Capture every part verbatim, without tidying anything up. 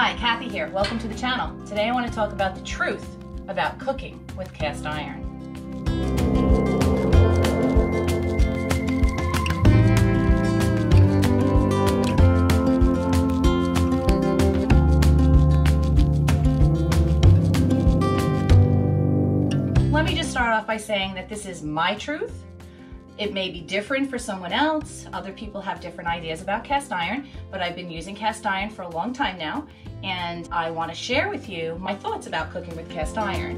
Hi, Kathie here. Welcome to the channel. Today I want to talk about the truth about cooking with cast iron. Let me just start off by saying that this is my truth. It may be different for someone else. Other people have different ideas about cast iron, but I've been using cast iron for a long time now, and I want to share with you my thoughts about cooking with cast iron.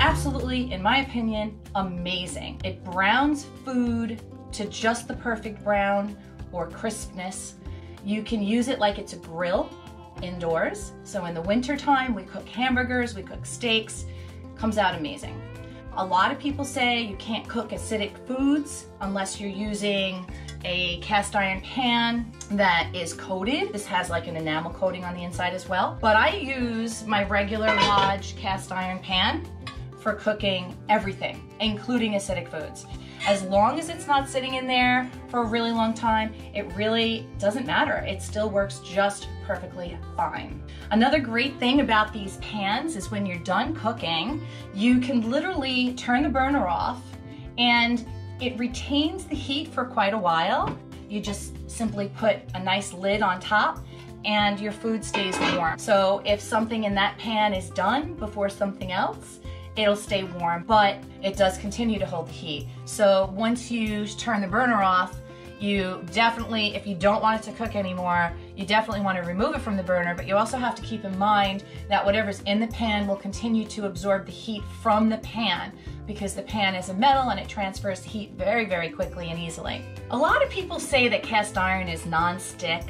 Absolutely, in my opinion, amazing. It browns food to just the perfect brown or crispness. You can use it like it's a grill indoors. So in the winter time, we cook hamburgers, we cook steaks, comes out amazing. A lot of people say you can't cook acidic foods unless you're using a cast iron pan that is coated. This has like an enamel coating on the inside as well. But I use my regular Lodge cast iron pan for cooking everything, including acidic foods. As long as it's not sitting in there for a really long time, it really doesn't matter. It still works just perfectly fine. Another great thing about these pans is when you're done cooking, you can literally turn the burner off and it retains the heat for quite a while. You just simply put a nice lid on top and your food stays warm. So if something in that pan is done before something else, it'll stay warm, but it does continue to hold the heat. So once you turn the burner off, you definitely, if you don't want it to cook anymore, you definitely want to remove it from the burner, but you also have to keep in mind that whatever's in the pan will continue to absorb the heat from the pan, because the pan is a metal and it transfers heat very, very quickly and easily. A lot of people say that cast iron is non-stick,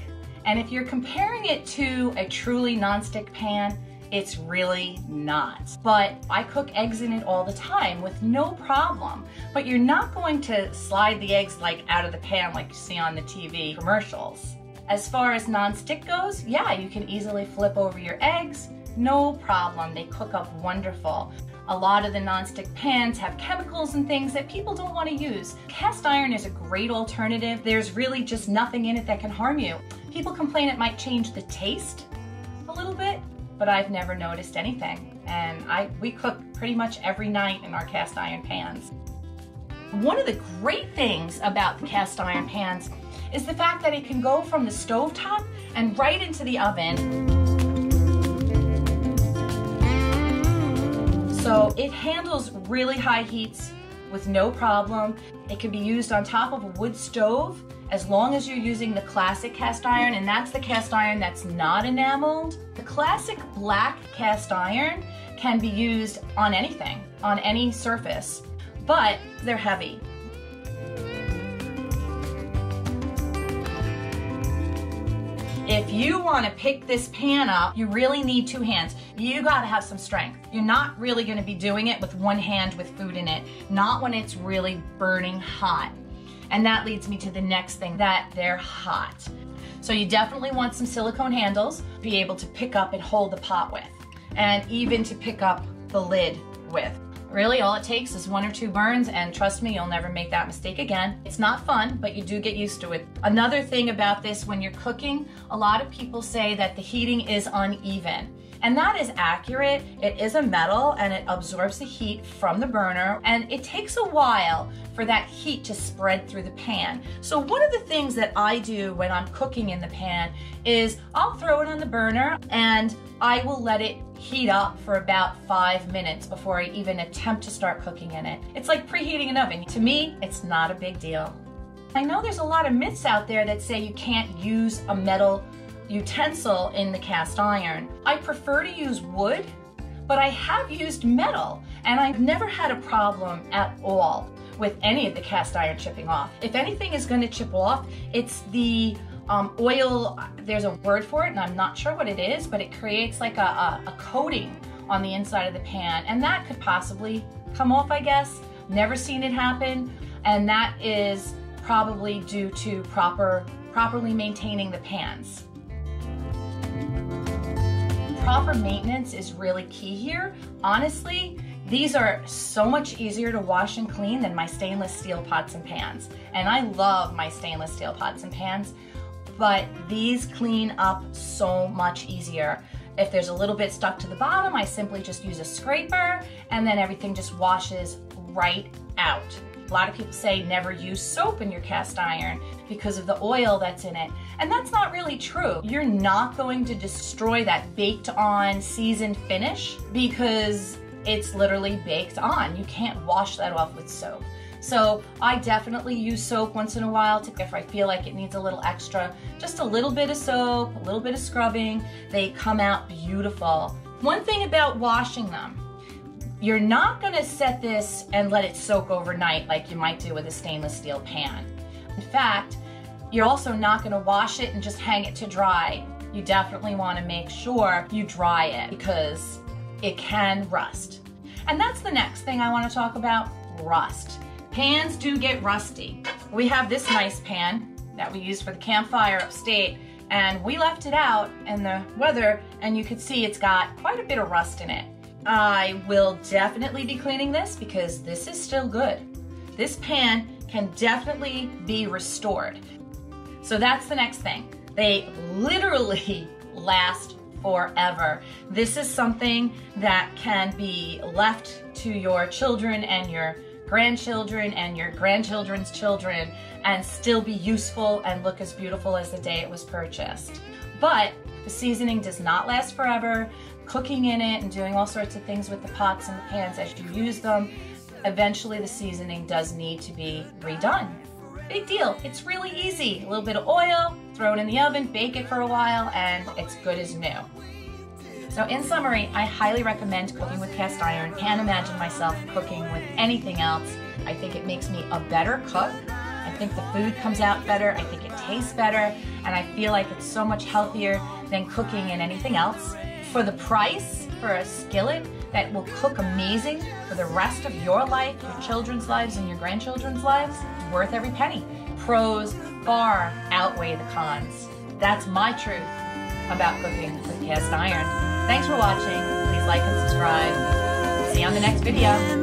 and if you're comparing it to a truly non-stick pan, it's really not. But I cook eggs in it all the time with no problem. But you're not going to slide the eggs like out of the pan like you see on the T V commercials. As far as non-stick goes, yeah, you can easily flip over your eggs, no problem. They cook up wonderful. A lot of the non-stick pans have chemicals and things that people don't want to use. Cast iron is a great alternative. There's really just nothing in it that can harm you. People complain it might change the taste a little bit, but I've never noticed anything. And I, we cook pretty much every night in our cast iron pans. One of the great things about the cast iron pans is the fact that it can go from the stovetop and right into the oven. So it handles really high heats with no problem. It can be used on top of a wood stove as long as you're using the classic cast iron, and that's the cast iron that's not enameled. The classic black cast iron can be used on anything, on any surface, but they're heavy. If you want to pick this pan up, you really need two hands. You got to have some strength. You're not really going to be doing it with one hand with food in it, not when it's really burning hot. And that leads me to the next thing, that they're hot. So you definitely want some silicone handles, be able to pick up and hold the pot with, and even to pick up the lid with. Really, all it takes is one or two burns, and trust me, you'll never make that mistake again. It's not fun, but you do get used to it. Another thing about this, when you're cooking, a lot of people say that the heating is uneven. And that is accurate. It is a metal and it absorbs the heat from the burner, and it takes a while for that heat to spread through the pan. So one of the things that I do when I'm cooking in the pan is I'll throw it on the burner and I will let it heat up for about five minutes before I even attempt to start cooking in it. It's like preheating an oven. To me, it's not a big deal. I know there's a lot of myths out there that say you can't use a metal utensil in the cast iron. I prefer to use wood, but I have used metal, and I've never had a problem at all with any of the cast iron chipping off. If anything is going to chip off, it's the um, oil. There's a word for it, and I'm not sure what it is, but it creates like a, a, a coating on the inside of the pan, and that could possibly come off, I guess. Never seen it happen, and that is probably due to proper, properly maintaining the pans. Proper maintenance is really key here. Honestly, these are so much easier to wash and clean than my stainless steel pots and pans. And I love my stainless steel pots and pans. but these clean up so much easier. If there's a little bit stuck to the bottom, I simply just use a scraper and then everything just washes right out. A lot of people say never use soap in your cast iron because of the oil that's in it, and that's not really true. You're not going to destroy that baked on seasoned finish because it's literally baked on. You can't wash that off with soap. So I definitely use soap once in a while to, if I feel like it needs a little extra, just a little bit of soap, a little bit of scrubbing. They come out beautiful. One thing about washing them, you're not going to set this and let it soak overnight like you might do with a stainless steel pan. In fact, you're also not going to wash it and just hang it to dry. You definitely want to make sure you dry it because it can rust. And that's the next thing I want to talk about, rust. Pans do get rusty. We have this nice pan that we use for the campfire upstate, and we left it out in the weather, and you could see it's got quite a bit of rust in it. I will definitely be cleaning this because this is still good. This pan can definitely be restored. So that's the next thing. They literally last forever. This is something that can be left to your children and your grandchildren and your grandchildren's children and still be useful and look as beautiful as the day it was purchased. But the seasoning does not last forever. Cooking in it and doing all sorts of things with the pots and the pans as you use them, eventually the seasoning does need to be redone. Big deal. It's really easy. A little bit of oil, throw it in the oven, bake it for a while, and it's good as new. So in summary, I highly recommend cooking with cast iron. Can't imagine myself cooking with anything else. I think it makes me a better cook. I think the food comes out better. I think it tastes better. And I feel like it's so much healthier than cooking in anything else. For the price, for a skillet that will cook amazing for the rest of your life, your children's lives, and your grandchildren's lives, worth every penny. Pros far outweigh the cons. That's my truth about cooking with cast iron. Thanks for watching. Please like and subscribe. See you on the next video.